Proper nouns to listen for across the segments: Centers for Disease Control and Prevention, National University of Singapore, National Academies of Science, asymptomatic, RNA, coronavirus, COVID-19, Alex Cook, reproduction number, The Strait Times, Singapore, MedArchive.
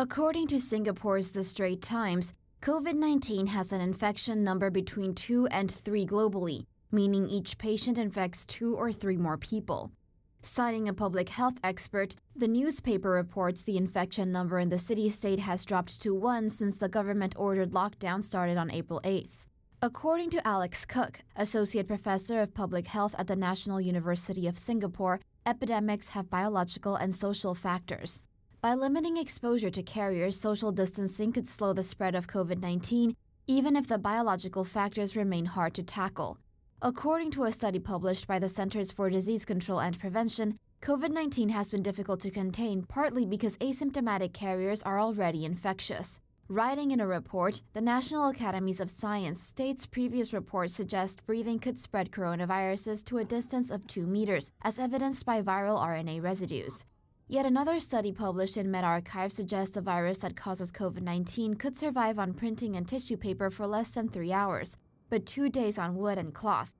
According to Singapore's The Strait Times, COVID-19 has an infection number between 2 and 3 globally, meaning each patient infects 2 or 3 more people. Citing a public health expert, the newspaper reports the infection number in the city-state has dropped to 1 since the government-ordered lockdown started on April 8th. According to Alex Cook, Associate Professor of Public Health at the National University of Singapore, epidemics have biological and social factors. By limiting exposure to carriers, social distancing could slow the spread of COVID-19, even if the biological factors remain hard to tackle. According to a study published by the Centers for Disease Control and Prevention, COVID-19 has been difficult to contain, partly because asymptomatic carriers are already infectious. Writing in a report, the National Academies of Science states previous reports suggest breathing could spread coronaviruses to a distance of 2 meters, as evidenced by viral RNA residues. Yet another study published in MedArchive suggests the virus that causes COVID-19 could survive on printing and tissue paper for less than 3 hours, but 2 days on wood and cloth,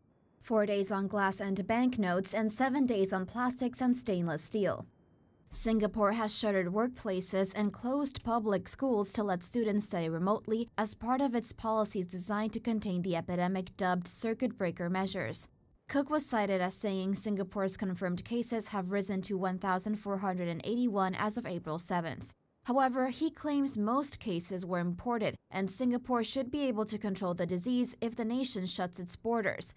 4 days on glass and banknotes, and 7 days on plastics and stainless steel. Singapore has shuttered workplaces and closed public schools to let students study remotely as part of its policies designed to contain the epidemic, dubbed circuit breaker measures. Cook was cited as saying Singapore's confirmed cases have risen to 1,481 as of April 7th. However, he claims most cases were imported, and Singapore should be able to control the disease if the nation shuts its borders,